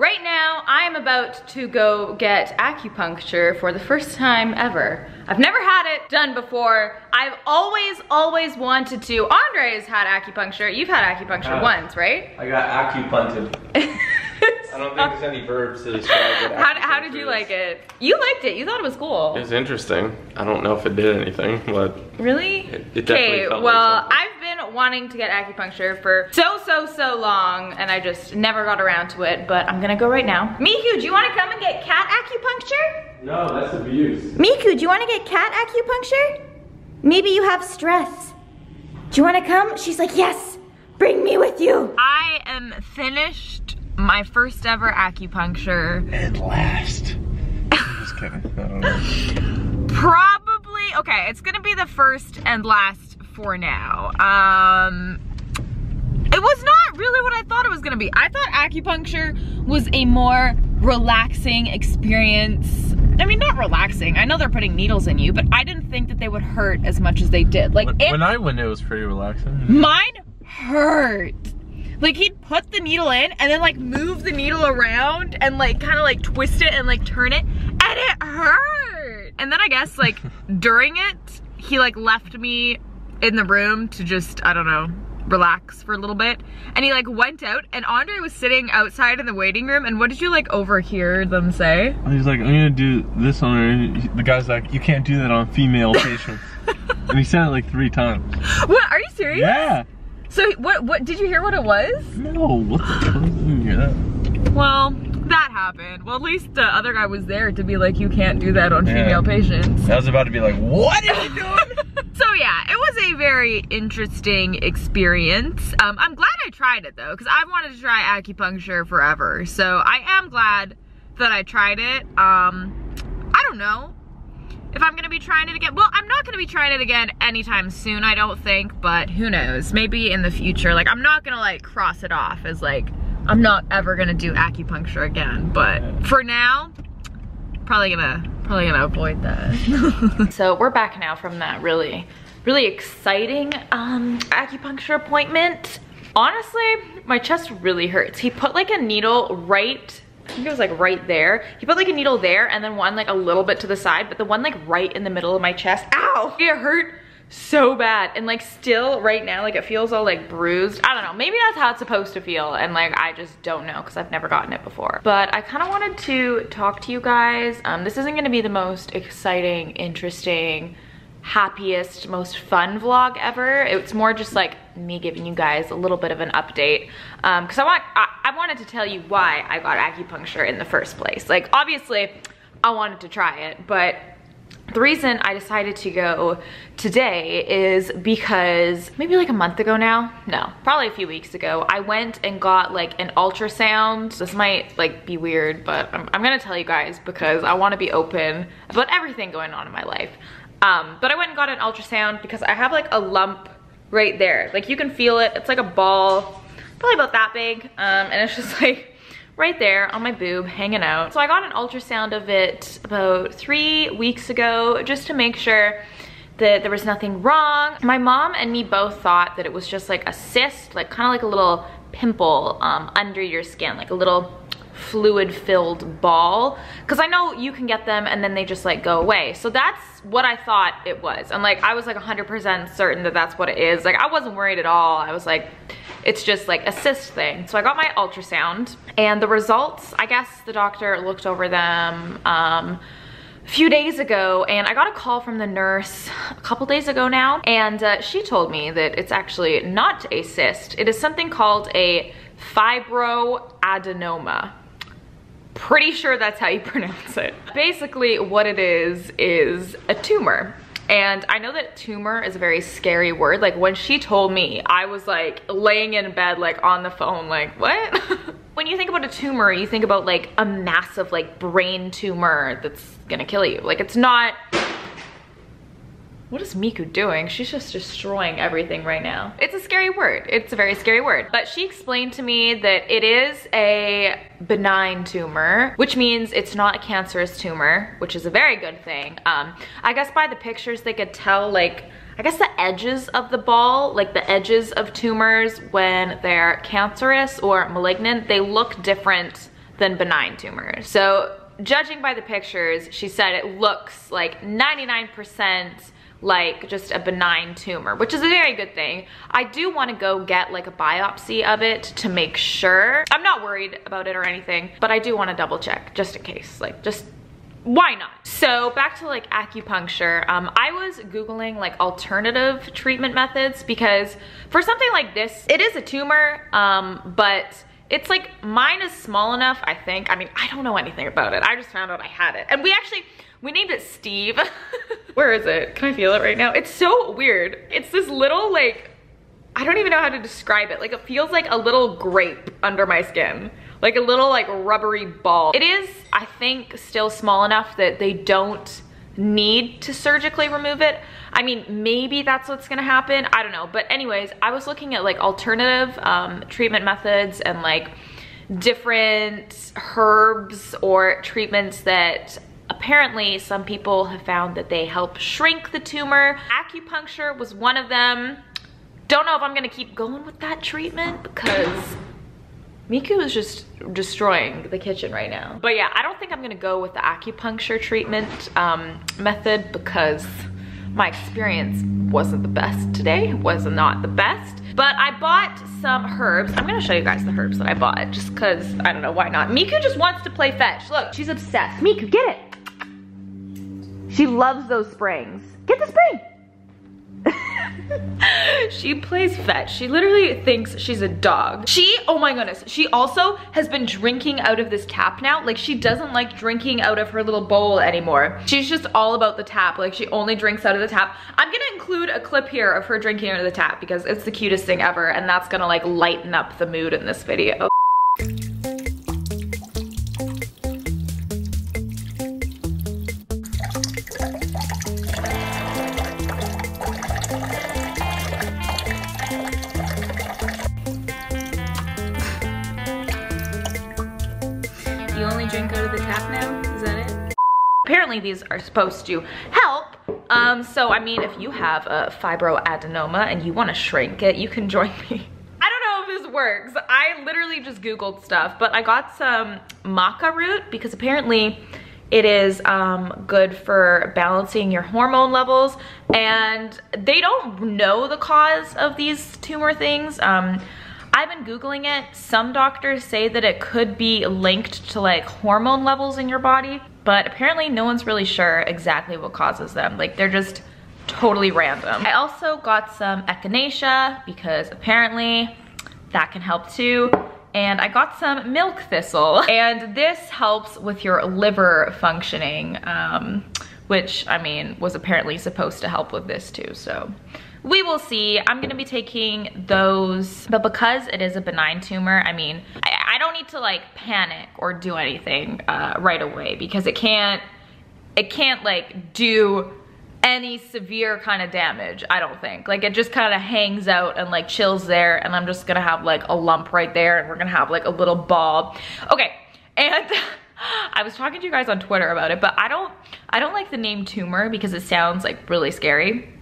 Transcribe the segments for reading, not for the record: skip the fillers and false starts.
Right now, I am about to go get acupuncture for the first time ever. I've never had it done before. I've always wanted to. Andre's had acupuncture. You've had acupuncture once, right? I got acupunted. I don't think there's any verbs to describe it. How did you like it? You liked it. You thought it was cool. It was interesting. I don't know if it did anything, but... Really? It definitely felt like something. I've been wanting to get acupuncture for so long, and I just never got around to it, but I'm gonna go right now. Miku, do you wanna come and get cat acupuncture? No, that's abuse. Miku, do you wanna get cat acupuncture? Maybe you have stress. Do you wanna come? She's like, yes, bring me with you. I am finished. My first ever acupuncture. At last. I'm just kidding. I don't know. Probably, okay, it's gonna be the first and last for now. It was not really what I thought it was gonna be. I thought acupuncture was a more relaxing experience. I mean, not relaxing. I know they're putting needles in you, but I didn't think that they would hurt as much as they did. Like when I went, it was pretty relaxing. Mine hurt. Like he'd put the needle in and then like move the needle around and like kind of like twist it and like turn it, and it hurt. And then I guess like during it, he like left me in the room to just, I don't know, relax for a little bit. And he like went out, and Andre was sitting outside in the waiting room, and what did you like overhear them say? He's like, I'm gonna do this on her. The guy's like, you can't do that on female patients. And he said it like 3 times. What, are you serious? Yeah. So what did you hear what it was? No, what the hell? I didn't hear that. Well, that happened. Well, at least the other guy was there to be like, you can't do that on female patients. I was about to be like, what are you doing? So yeah, it was a very interesting experience. I'm glad I tried it though, because I've wanted to try acupuncture forever. So I am glad that I tried it. I don't know if I'm gonna be trying it again. Well, I'm not gonna be trying it again anytime soon, I don't think, but who knows, maybe in the future. Like, I'm not gonna like cross it off as like, I'm not ever gonna do acupuncture again, but for now, probably gonna avoid that. So we're back now from that really exciting acupuncture appointment. Honestly, my chest really hurts. He put like a needle right, I think it was like right there. He put like a needle there and then one like a little bit to the side, but the one like right in the middle of my chest, ow! It hurt so bad. And like still right now, like it feels all like bruised. I don't know, maybe that's how it's supposed to feel. And like, I just don't know, cause I've never gotten it before. But I kind of wanted to talk to you guys. This isn't gonna be the most exciting, interesting, happiest, most fun vlog ever. It's more just like me giving you guys a little bit of an update, because I wanted to tell you why I got acupuncture in the first place. Like, obviously I wanted to try it, but the reason I decided to go today is because maybe like a month ago now, no, probably a few weeks ago, I went and got like an ultrasound. This might like be weird, but I'm gonna tell you guys because I want to be open about everything going on in my life. But I went and got an ultrasound because I have like a lump right there. Like you can feel it, it's like a ball, probably about that big. And it's just like right there on my boob hanging out. So I got an ultrasound of it about 3 weeks ago just to make sure that there was nothing wrong. My mom and me both thought that it was just like a cyst, like kind of like a little pimple under your skin, like a little fluid-filled ball, because I know you can get them and then they just like go away. So that's what I thought it was, and like I was like 100% certain that that's what it is. Like I wasn't worried at all. I was like, it's just like a cyst thing. So I got my ultrasound, and the results, I guess the doctor looked over them a few days ago, and I got a call from the nurse a couple days ago now, and she told me that it's actually not a cyst. It is something called a fibroadenoma. Pretty sure that's how you pronounce it. Basically what it is a tumor. And I know that tumor is a very scary word. Like when she told me, I was like laying in bed, like on the phone, like what? When you think about a tumor, you think about like a massive like brain tumor that's gonna kill you. Like it's not, what is Miku doing? She's just destroying everything right now. It's a scary word. It's a very scary word. But she explained to me that it is a benign tumor, which means it's not a cancerous tumor, which is a very good thing. I guess by the pictures they could tell, like, I guess the edges of the ball, like the edges of tumors when they're cancerous or malignant, they look different than benign tumor. So judging by the pictures, she said it looks like 99% like just a benign tumor, which is a very good thing. I do want to go get like a biopsy of it to make sure. I'm not worried about it or anything, but I do want to double check just in case, like, just why not? So back to like acupuncture, I was Googling like alternative treatment methods, because for something like this, it is a tumor, but it's like, mine is small enough, I think. I mean, I don't know anything about it. I just found out I had it. And we named it Steve. Where is it? Can I feel it right now? It's so weird. It's this little, like, I don't even know how to describe it. Like, it feels like a little grape under my skin. Like a little like rubbery ball. It is, I think, still small enough that they don't need to surgically remove it. I mean, maybe that's what's gonna happen, I don't know. But anyways, I was looking at like alternative treatment methods and like different herbs or treatments that apparently some people have found that they help shrink the tumor. Acupuncture was one of them. Don't know if I'm gonna keep going with that treatment because Miku is just destroying the kitchen right now. But yeah, I don't think I'm gonna go with the acupuncture treatment method because my experience wasn't the best today. It was not the best. But I bought some herbs. I'm gonna show you guys the herbs that I bought just cause, I don't know, why not? Miku just wants to play fetch. Look, she's obsessed. Miku, get it. She loves those springs. Get the spring. She plays fetch. She literally thinks she's a dog. She, oh my goodness, she also has been drinking out of this tap now. Like, she doesn't like drinking out of her little bowl anymore. She's just all about the tap. Like, she only drinks out of the tap. I'm gonna include a clip here of her drinking out of the tap because it's the cutest thing ever, and that's gonna like lighten up the mood in this video. These are supposed to help. So I mean, if you have a fibroadenoma and you want to shrink it, you can join me. I don't know if this works. I literally just Googled stuff, but I got some maca root because apparently it is good for balancing your hormone levels, and they don't know the cause of these tumor things. I've been Googling it. Some doctors say that it could be linked to like hormone levels in your body, but apparently no one's really sure exactly what causes them. Like, they're just totally random. I also got some echinacea because apparently that can help too. And I got some milk thistle, and this helps with your liver functioning, which, I mean, was apparently supposed to help with this too, so. We will see. I'm gonna be taking those, but because it is a benign tumor, I mean, I don't need to like panic or do anything right away, because it can't like do any severe kind of damage, I don't think. Like, it just kind of hangs out and like chills there, and I'm just gonna have like a lump right there, and we're gonna have like a little ball. Okay, and I was talking to you guys on Twitter about it, but I don't like the name tumor because it sounds like really scary.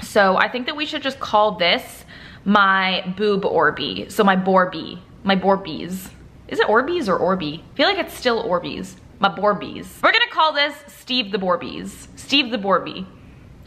So I think that we should just call this my boob Orbeez. So my Borby, my Borbeez. Is it Orbeez or Orby? I feel like it's still Orbeez, my Borbeez. We're gonna call this Steve the Borbeez, Steve the Borby.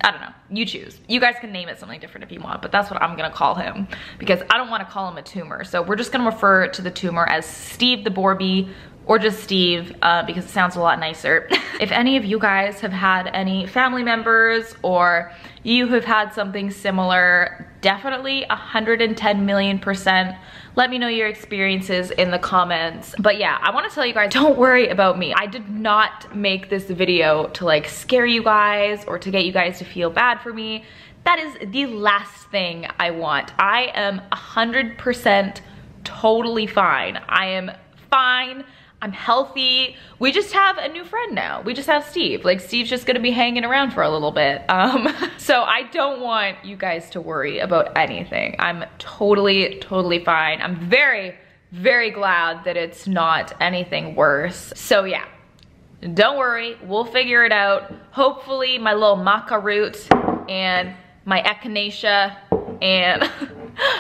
I don't know, you choose. You guys can name it something different if you want, but that's what I'm gonna call him because I don't wanna call him a tumor. So we're just gonna refer to the tumor as Steve the Borby, or just Steve, because it sounds a lot nicer. If any of you guys have had any family members or you have had something similar, definitely 110,000,000% let me know your experiences in the comments. But yeah, I want to tell you guys, don't worry about me. I did not make this video to like scare you guys or to get you guys to feel bad for me. That is the last thing I want. I am 100% totally fine. I am fine. I'm healthy. We just have a new friend now. We just have Steve. Like, Steve's just gonna be hanging around for a little bit. So I don't want you guys to worry about anything. I'm totally, totally fine. I'm very, very glad that it's not anything worse. So yeah, don't worry. We'll figure it out. Hopefully my little maca root and my echinacea and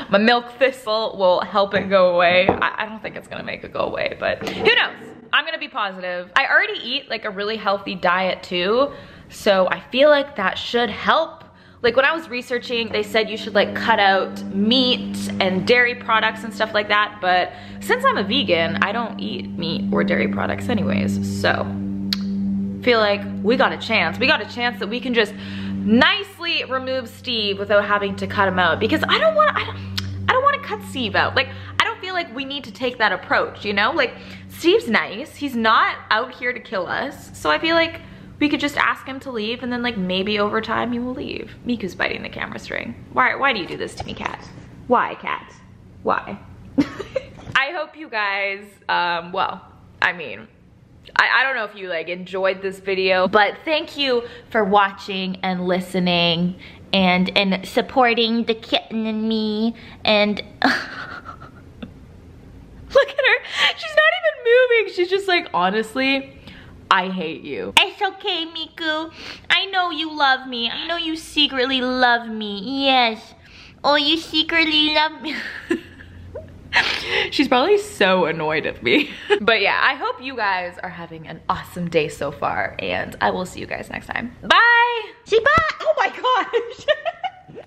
My milk thistle will help it go away. I don't think it's gonna make it go away, but who knows? I'm gonna be positive. I already eat like a really healthy diet too, so I feel like that should help. Like when I was researching, they said you should like cut out meat and dairy products and stuff like that, but since I'm a vegan, I don't eat meat or dairy products anyways, so feel like we got a chance. We got a chance that we can just nicely remove Steve without having to cut him out, because I don't want to cut Steve out. Like, I don't feel like we need to take that approach, you know? Like, Steve's nice. He's not out here to kill us. So I feel like we could just ask him to leave, and then like maybe over time he will leave. Miku's biting the camera string. Why do you do this to me, Cat? Why, Cat? Why? I hope you guys, well, I mean, I don't know if you like enjoyed this video, but thank you for watching and listening and supporting the kitten and me, and look at her, she's not even moving, she's just like, honestly, I hate you. It's okay, Miku, I know you love me, I know you secretly love me, yes, oh, you secretly love me. She's probably so annoyed at me. But yeah, I hope you guys are having an awesome day so far, and I will see you guys next time. Bye! She bye! Oh my gosh!